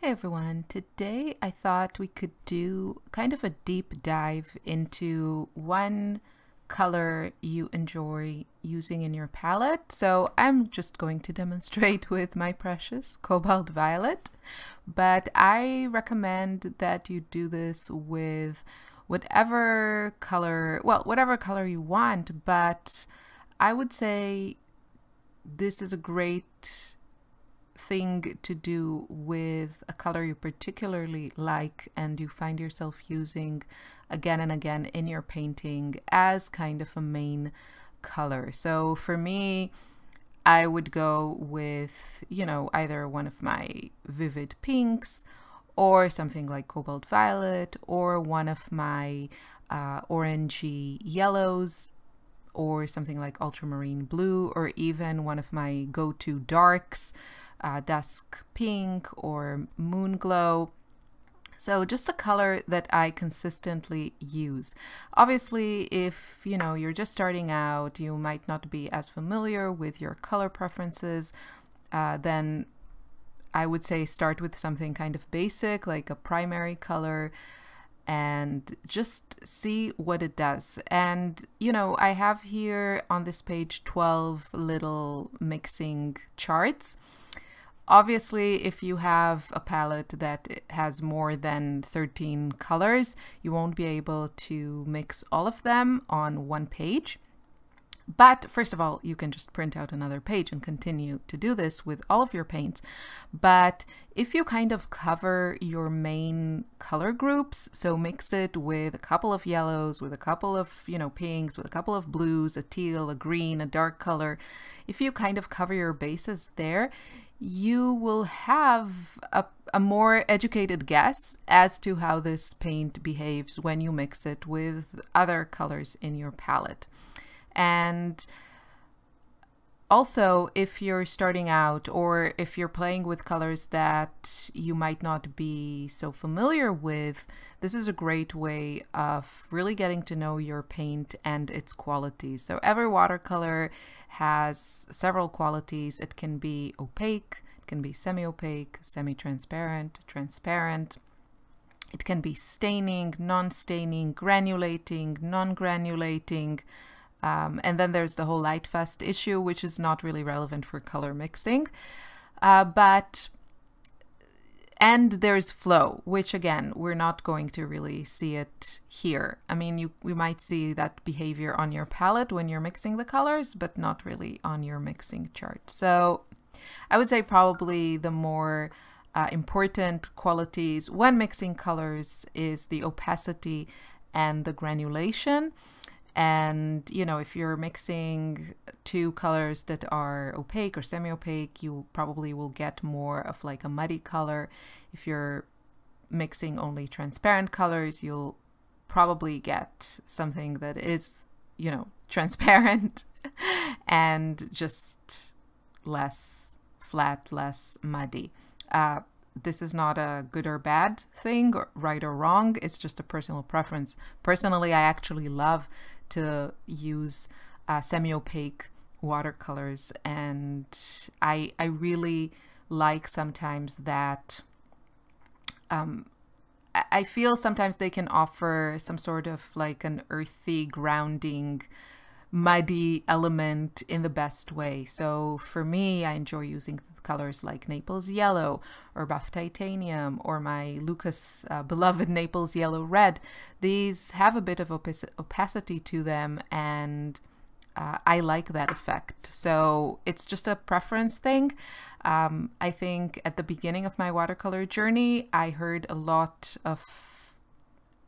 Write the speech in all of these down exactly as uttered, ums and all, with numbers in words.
Hey everyone, today I thought we could do kind of a deep dive into one color you enjoy using in your palette. So I'm just going to demonstrate with my precious Cobalt Violet, but I recommend that you do this with whatever color, well, whatever color you want, but I would say this is a great thing to do with a color you particularly like and you find yourself using again and again in your painting as kind of a main color. So for me, I would go with, you know, either one of my vivid pinks or something like Cobalt Violet or one of my uh, orangey yellows or something like Ultramarine Blue or even one of my go-to darks, Uh, dusk pink or moon glow. So just a color that I consistently use. Obviously, if you know you're just starting out, you might not be as familiar with your color preferences, uh, then I would say start with something kind of basic like a primary color and just see what it does. And you know, I have here on this page twelve little mixing charts. Obviously, if you have a palette that has more than thirteen colors, you won't be able to mix all of them on one page. But first of all, you can just print out another page and continue to do this with all of your paints. But if you kind of cover your main color groups, so mix it with a couple of yellows, with a couple of, you know, pinks, with a couple of blues, a teal, a green, a dark color, if you kind of cover your bases there, you will have a, a more educated guess as to how this paint behaves when you mix it with other colors in your palette. And also, if you're starting out or if you're playing with colors that you might not be so familiar with, this is a great way of really getting to know your paint and its qualities. So every watercolor has several qualities. It can be opaque, it can be semi-opaque, semi-transparent, transparent. It can be staining, non-staining, granulating, non-granulating. Um, and then there's the whole light fast issue, which is not really relevant for color mixing. Uh, but, and there's flow, which again, we're not going to really see it here. I mean, you, we might see that behavior on your palette when you're mixing the colors, but not really on your mixing chart. So I would say probably the more uh, important qualities when mixing colors is the opacity and the granulation. And, you know, if you're mixing two colors that are opaque or semi-opaque, you probably will get more of like a muddy color. If you're mixing only transparent colors, you'll probably get something that is, you know, transparent and just less flat, less muddy. Uh, This is not a good or bad thing, or right or wrong. It's just a personal preference. Personally, I actually love to use uh, semi-opaque watercolors, and I, I really like sometimes that um, I feel sometimes they can offer some sort of like an earthy, grounding, muddy element in the best way. So for me, I enjoy using colors like Naples Yellow or Buff Titanium or my Lucas uh, beloved Naples Yellow Red. These have a bit of opac opacity to them, and uh, I like that effect. So it's just a preference thing. Um, I think at the beginning of my watercolor journey, I heard a lot of,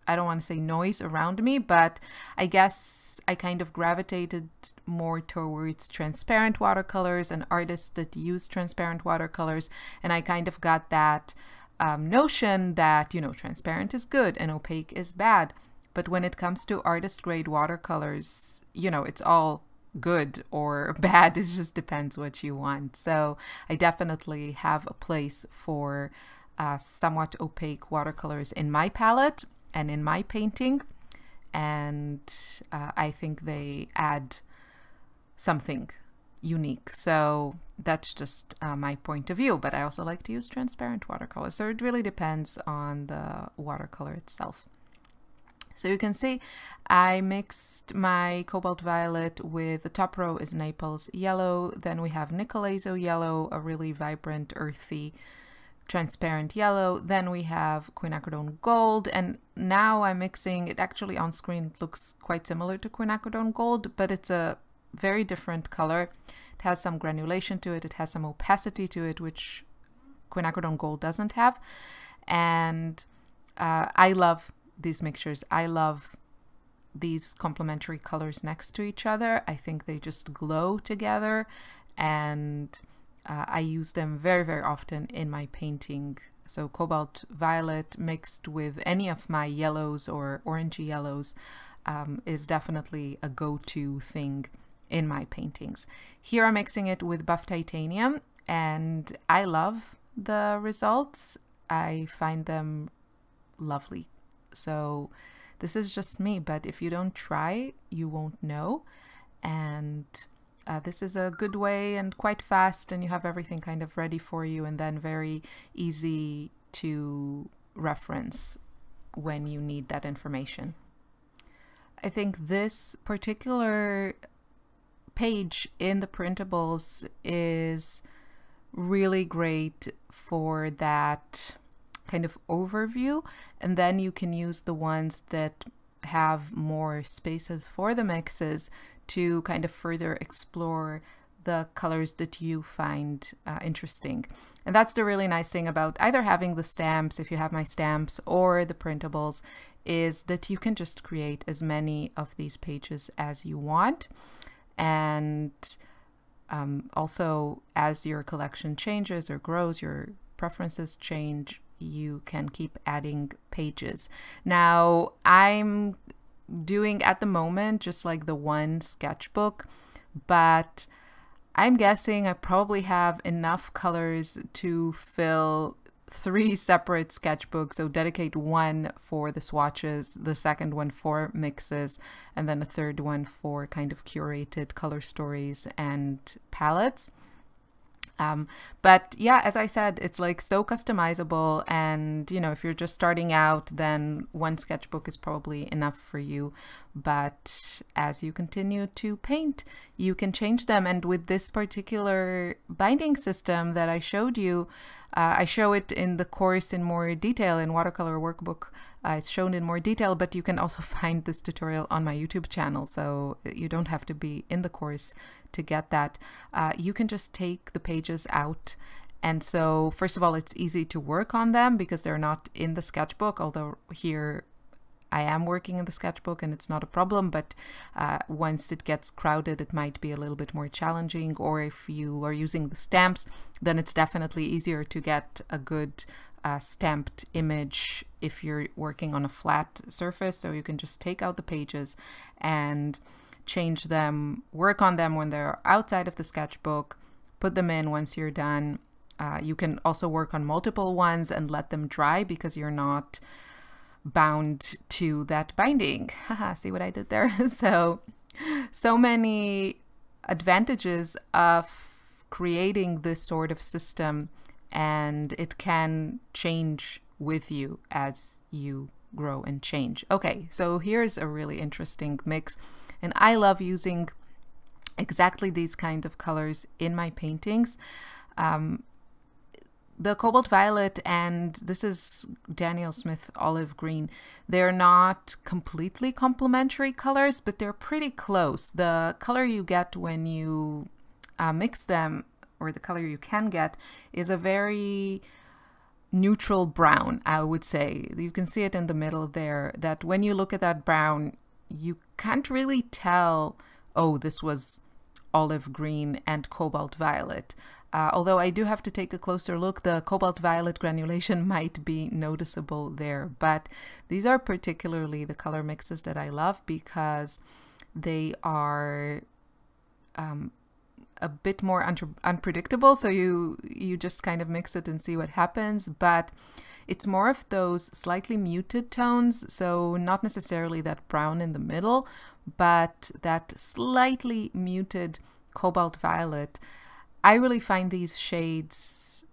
I don't want to say noise around me, but I guess I kind of gravitated more towards transparent watercolors and artists that use transparent watercolors. And I kind of got that um, notion that, you know, transparent is good and opaque is bad. But when it comes to artist grade watercolors, you know, it's all good or bad. It just depends what you want. So I definitely have a place for uh, somewhat opaque watercolors in my palette and in my painting, and uh, I think they add something unique. So that's just uh, my point of view, but I also like to use transparent watercolor. So it really depends on the watercolor itself. So you can see I mixed my cobalt violet with the top row is Naples yellow. Then we have Nicoleiso yellow, a really vibrant, earthy, transparent yellow. Then we have quinacridone gold. And now I'm mixing it, actually on screen it looks quite similar to quinacridone gold, but it's a very different color. It has some granulation to it. It has some opacity to it, which quinacridone gold doesn't have. And uh, I love these mixtures. I love these complementary colors next to each other. I think they just glow together, and uh, I use them very, very often in my painting. So cobalt violet mixed with any of my yellows or orangey yellows um, is definitely a go-to thing in my paintings. Here I'm mixing it with buff titanium, and I love the results. I find them lovely. So this is just me, but if you don't try, you won't know. And uh, this is a good way and quite fast, and you have everything kind of ready for you, and then very easy to reference when you need that information. I think this particular page in the printables is really great for that kind of overview, and then you can use the ones that have more spaces for the mixes to kind of further explore the colors that you find uh, interesting. And that's the really nice thing about either having the stamps, if you have my stamps, or the printables, is that you can just create as many of these pages as you want. And um, also, as your collection changes or grows, your preferences change, you can keep adding pages. Now, I'm doing at the moment just like the one sketchbook, but I'm guessing I probably have enough colors to fill three separate sketchbooks. So dedicate one for the swatches, the second one for mixes, and then a third one for kind of curated color stories and palettes. Um, but yeah, as I said, it's like so customizable, and you know, if you're just starting out, then one sketchbook is probably enough for you. But as you continue to paint, you can change them. And with this particular binding system that I showed you, uh, I show it in the course in more detail in watercolor workbook. Uh, it's shown in more detail, but you can also find this tutorial on my YouTube channel, so you don't have to be in the course to get that. Uh, you can just take the pages out, and so first of all, it's easy to work on them because they're not in the sketchbook, although here I am working in the sketchbook and it's not a problem, but uh, once it gets crowded, it might be a little bit more challenging. Or if you are using the stamps, then it's definitely easier to get a good uh, stamped image if you're working on a flat surface. So you can just take out the pages and change them, work on them when they're outside of the sketchbook, put them in once you're done. Uh, you can also work on multiple ones and let them dry because you're not bound to that binding. Haha, see what I did there? so so many advantages of creating this sort of system, and it can change with you as you grow and change. Okay, so here's a really interesting mix, and I love using exactly these kinds of colors in my paintings. Um, The cobalt violet and this is Daniel Smith olive green, they're not completely complementary colors, but they're pretty close. The color you get when you uh, mix them, or the color you can get, is a very neutral brown, I would say. You can see it in the middle there, that when you look at that brown, you can't really tell, oh, this was olive green and cobalt violet. Uh, although I do have to take a closer look, the cobalt violet granulation might be noticeable there. But these are particularly the color mixes that I love because they are um, a bit more un unpredictable. So you, you just kind of mix it and see what happens. But it's more of those slightly muted tones. So not necessarily that brown in the middle, but that slightly muted Cobalt Violet. I really find these shades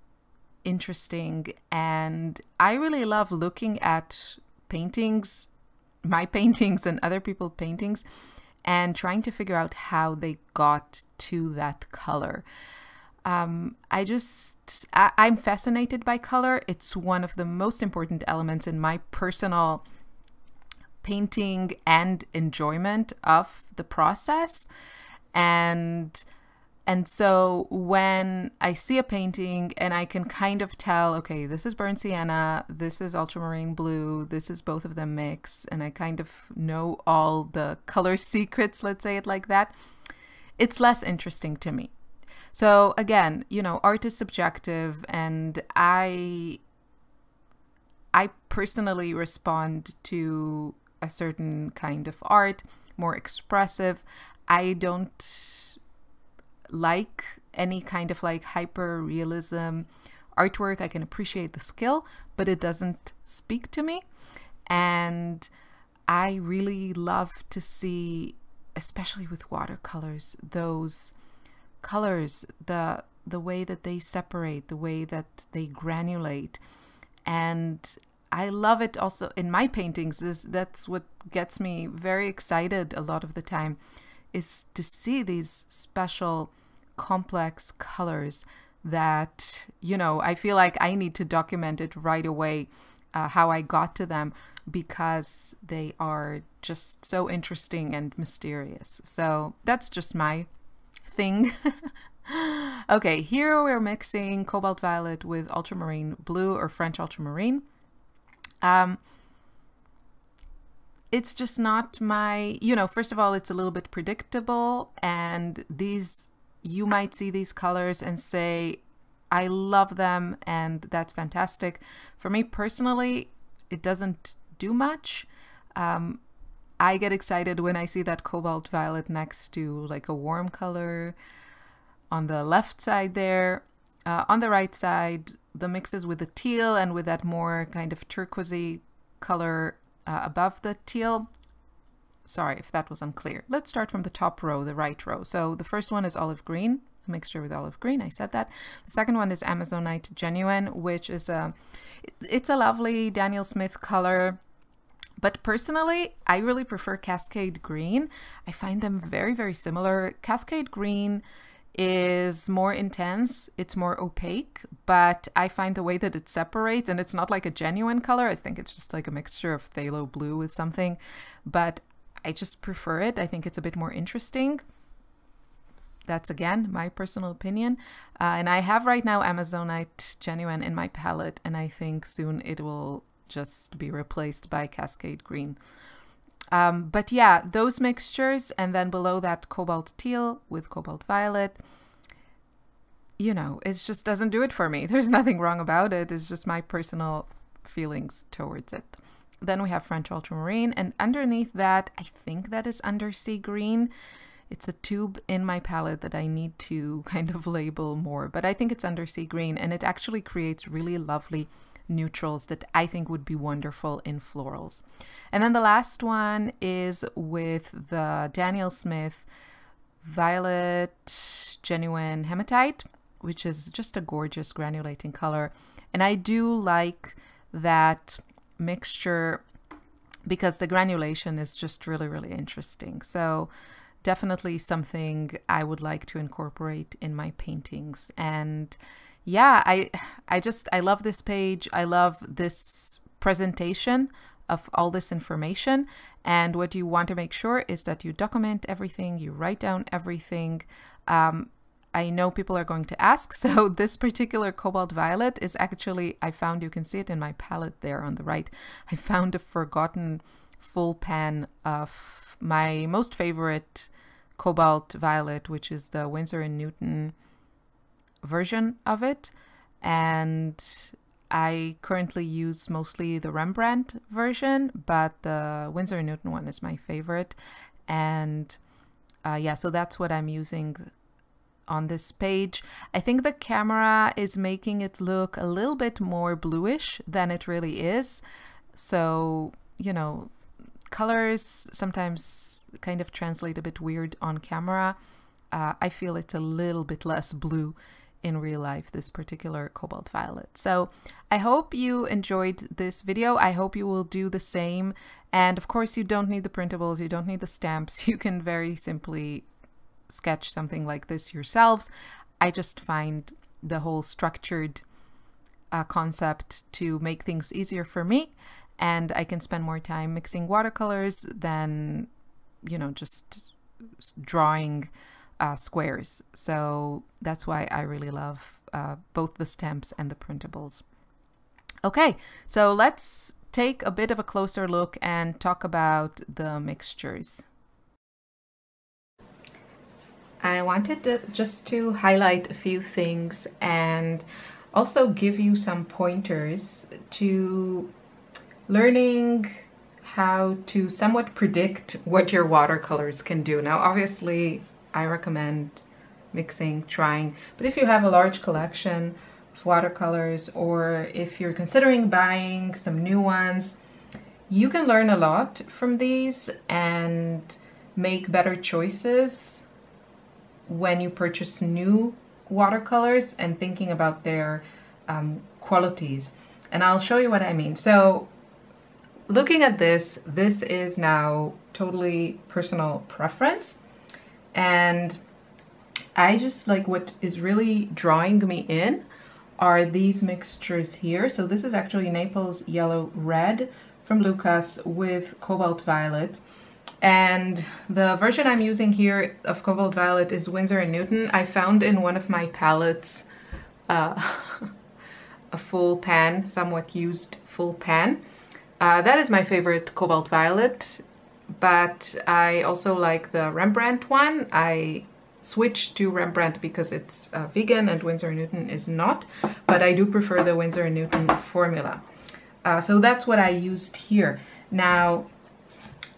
interesting, and I really love looking at paintings, my paintings and other people's paintings, and trying to figure out how they got to that color. Um, I just, I, I'm fascinated by color. It's one of the most important elements in my personal painting and enjoyment of the process. And, and so when I see a painting and I can kind of tell, okay, this is burnt sienna, this is ultramarine blue, this is both of them mix, and I kind of know all the color secrets, let's say it like that, it's less interesting to me. So again, you know, art is subjective, and I, I personally respond to a certain kind of art, more expressive. I don't like any kind of like hyper realism artwork. I can appreciate the skill, but it doesn't speak to me. And I really love to see, especially with watercolors, those colors, the the way that they separate, the way that they granulate. And I love it also in my paintings. This, that's what gets me very excited a lot of the time, is to see these special complex colors that, you know, I feel like I need to document it right away, uh, how I got to them, because they are just so interesting and mysterious. So that's just my thing. Okay, here we're mixing cobalt violet with ultramarine blue or French ultramarine. Um, it's just not my, you know, first of all, it's a little bit predictable, and these, you might see these colors and say, I love them and that's fantastic. For me personally, it doesn't do much. Um, I get excited when I see that cobalt violet next to like a warm color on the left side there. Uh, on the right side, the mixes with the teal and with that more kind of turquoisey color uh, above the teal. Sorry if that was unclear. Let's start from the top row, the right row. So the first one is olive green, a mixture with olive green, I said that. The second one is Amazonite Genuine, which is a, it's a lovely Daniel Smith color. But personally, I really prefer Cascade Green. I find them very, very similar. Cascade Green is more intense, it's more opaque, but I find the way that it separates, and it's not like a genuine color, I think it's just like a mixture of phthalo blue with something, but I just prefer it. I think it's a bit more interesting. That's again, my personal opinion. Uh, and I have right now Amazonite Genuine in my palette, and I think soon it will just be replaced by Cascade Green. Um, but yeah, those mixtures, and then below that cobalt teal with cobalt violet, you know, it just doesn't do it for me. There's nothing wrong about it. It's just my personal feelings towards it. Then we have French ultramarine, and underneath that, I think that is undersea green. It's a tube in my palette that I need to kind of label more, but I think it's undersea green, and it actually creates really lovely neutrals that I think would be wonderful in florals. And then the last one is with the Daniel Smith Violet Genuine Hematite, which is just a gorgeous granulating color. And I do like that mixture because the granulation is just really, really interesting. So definitely something I would like to incorporate in my paintings. And yeah, I, I just, I love this page. I love this presentation of all this information. And what you want to make sure is that you document everything, you write down everything. Um, I know people are going to ask. So this particular cobalt violet is actually, I found, you can see it in my palette there on the right. I found a forgotten full pan of my most favorite cobalt violet, which is the Winsor and Newton version of it, and I currently use mostly the Rembrandt version, but the Winsor and Newton one is my favorite. And uh, yeah, so that's what I'm using on this page. I think the camera is making it look a little bit more bluish than it really is. So, you know, colors sometimes kind of translate a bit weird on camera. uh, I feel it's a little bit less blue in real life, this particular cobalt violet. So I hope you enjoyed this video. I hope you will do the same. And of course, you don't need the printables, you don't need the stamps. You can very simply sketch something like this yourselves. I just find the whole structured uh, concept to make things easier for me, and I can spend more time mixing watercolors than, you know, just drawing uh, squares. So that's why I really love uh, both the stamps and the printables. Okay, so let's take a bit of a closer look and talk about the mixtures. I wanted to, just to highlight a few things and also give you some pointers to learning how to somewhat predict what your watercolors can do. Now, obviously, I recommend mixing, trying, but if you have a large collection of watercolors or if you're considering buying some new ones, you can learn a lot from these and make better choices when you purchase new watercolors and thinking about their um, qualities. And I'll show you what I mean. So looking at this, this is now totally personal preference. And I just like, what is really drawing me in are these mixtures here. So this is actually Naples Yellow Red from Lucas with Cobalt Violet. And the version I'm using here of Cobalt Violet is Winsor and Newton. I found in one of my palettes uh, a full pan, somewhat used full pan. Uh, that is my favorite Cobalt Violet, but I also like the Rembrandt one. I switched to Rembrandt because it's uh, vegan and Winsor and Newton is not, but I do prefer the Winsor and Newton formula. Uh, so that's what I used here. Now,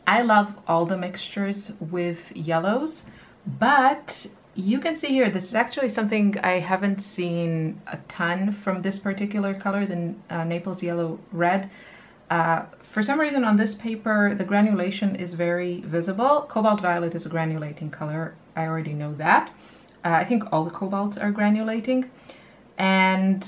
I love all the mixtures with yellows, but you can see here, this is actually something I haven't seen a ton from this particular color, the uh, Naples Yellow Red. Uh, for some reason on this paper, the granulation is very visible. Cobalt Violet is a granulating color. I already know that. Uh, I think all the cobalts are granulating. And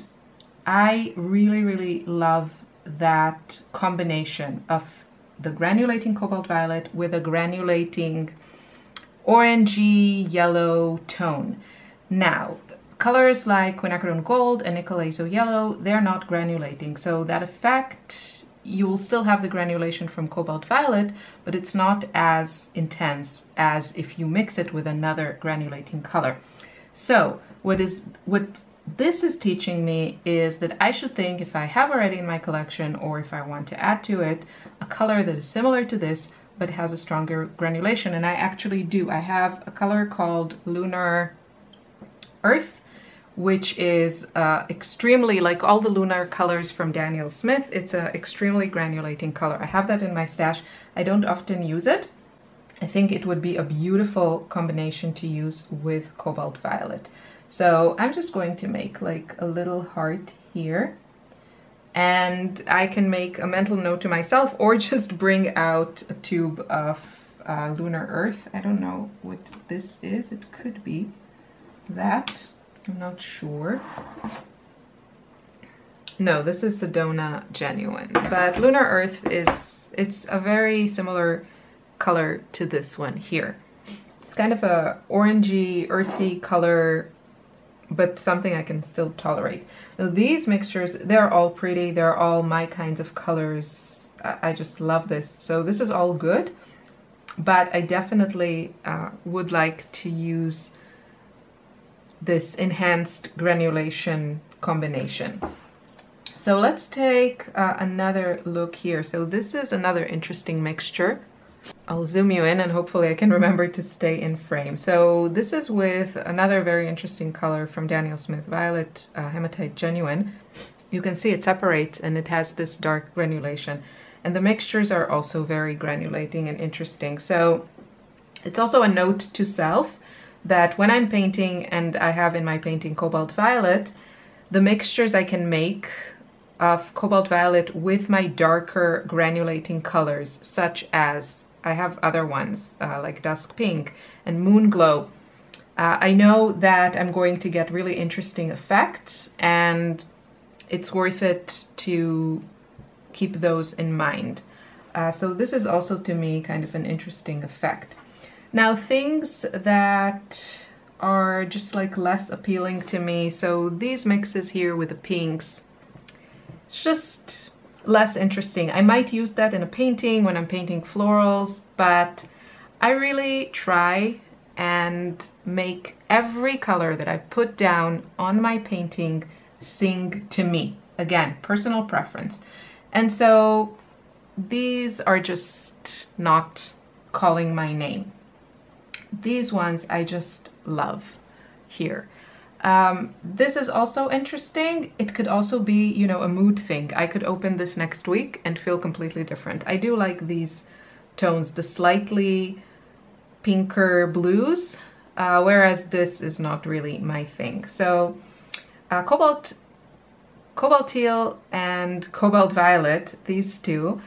I really, really love that combination of the granulating cobalt violet with a granulating orangey yellow tone. Now, colors like quinacridone gold and Nicoleiso yellow, they're not granulating. So that effect, you will still have the granulation from cobalt violet, but it's not as intense as if you mix it with another granulating color. So what is what this is teaching me is that I should think, if I have already in my collection or if I want to add to it a color that is similar to this but has a stronger granulation, and I actually do. I have a color called Lunar Earth, which is uh, extremely, like all the lunar colors from Daniel Smith, it's an extremely granulating color. I have that in my stash. I don't often use it. I think it would be a beautiful combination to use with cobalt violet. So I'm just going to make like a little heart here, and I can make a mental note to myself or just bring out a tube of uh, Lunar Earth. I don't know what this is. It could be that. I'm not sure. No, this is Sedona Genuine, but Lunar Earth is, it's a very similar color to this one here. It's kind of a orangey, earthy color, but something I can still tolerate. Now, these mixtures, they're all pretty. They're all my kinds of colors. I just love this. So this is all good, but I definitely uh, would like to use this enhanced granulation combination. So let's take uh, another look here. So this is another interesting mixture. I'll zoom you in and hopefully I can remember to stay in frame. So this is with another very interesting color from Daniel Smith, Violet uh, Hematite Genuine. You can see it separates and it has this dark granulation. And the mixtures are also very granulating and interesting. So it's also a note to self that when I'm painting and I have in my painting cobalt violet, the mixtures I can make of cobalt violet with my darker granulating colors, such as I have other ones uh, like dusk pink and moon glow. Uh, I know that I'm going to get really interesting effects, and it's worth it to keep those in mind. Uh, so this is also, to me, kind of an interesting effect. Now, things that are just like less appealing to me, so these mixes here with the pinks, it's just less interesting. I might use that in a painting when I'm painting florals, but I really try and make every color that I put down on my painting sing to me. Again, personal preference. And so these are just not calling my name. These ones I just love here. Um, this is also interesting. It could also be, you know, a mood thing. I could open this next week and feel completely different. I do like these tones, the slightly pinker blues, uh, whereas this is not really my thing. So uh, cobalt, cobalt teal and cobalt violet, these two,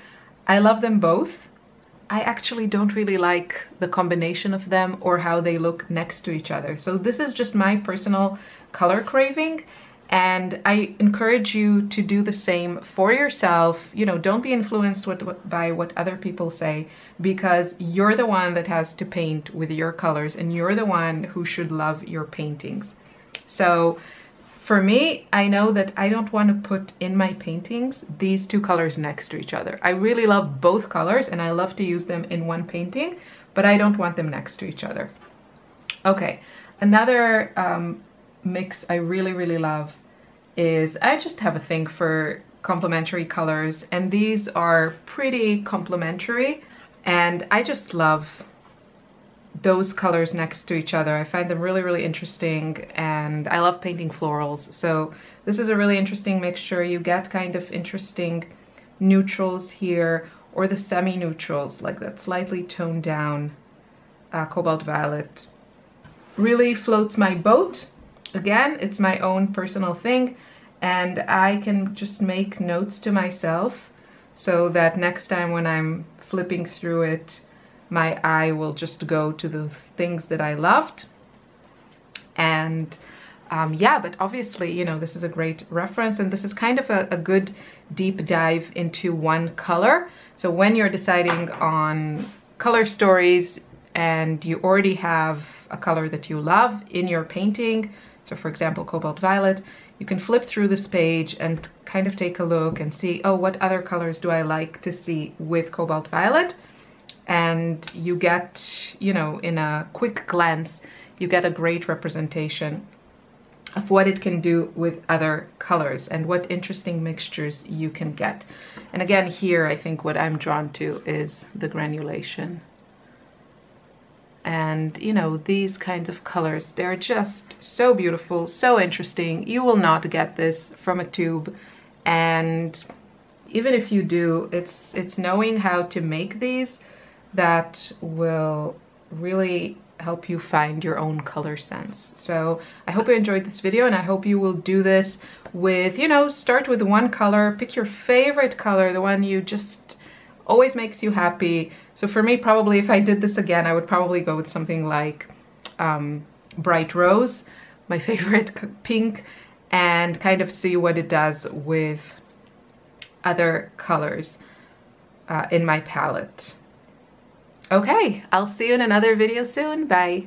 I love them both. I actually don't really like the combination of them or how they look next to each other. So this is just my personal color craving, and I encourage you to do the same for yourself. You know, don't be influenced what, by what other people say, because you're the one that has to paint with your colors, and you're the one who should love your paintings. So for me, I know that I don't want to put in my paintings these two colors next to each other. I really love both colors and I love to use them in one painting, but I don't want them next to each other. Okay, another um, mix I really, really love is, I just have a thing for complementary colors, and these are pretty complementary, and I just love those colors next to each other. I find them really, really interesting, and I love painting florals. So this is a really interesting mixture. You get kind of interesting neutrals here, or the semi-neutrals, like that slightly toned down uh, cobalt violet. Really floats my boat. Again, it's my own personal thing, and I can just make notes to myself so that next time when I'm flipping through it, my eye will just go to the things that I loved. And um, yeah, but obviously, you know, this is a great reference, and this is kind of a, a good deep dive into one color. So when you're deciding on color stories and you already have a color that you love in your painting, so for example, cobalt violet, you can flip through this page and kind of take a look and see, oh, what other colors do I like to see with cobalt violet? And you get, you know, in a quick glance, you get a great representation of what it can do with other colors and what interesting mixtures you can get. And again, here, I think what I'm drawn to is the granulation. And, you know, these kinds of colors, they're just so beautiful, so interesting. You will not get this from a tube, and even if you do, it's, it's knowing how to make these that will really help you find your own color sense. So I hope you enjoyed this video, and I hope you will do this with, you know, start with one color, pick your favorite color, the one you just always makes you happy. So for me, probably if I did this again, I would probably go with something like um, Bright Rose, my favorite pink, and kind of see what it does with other colors uh, in my palette. Okay, I'll see you in another video soon. Bye!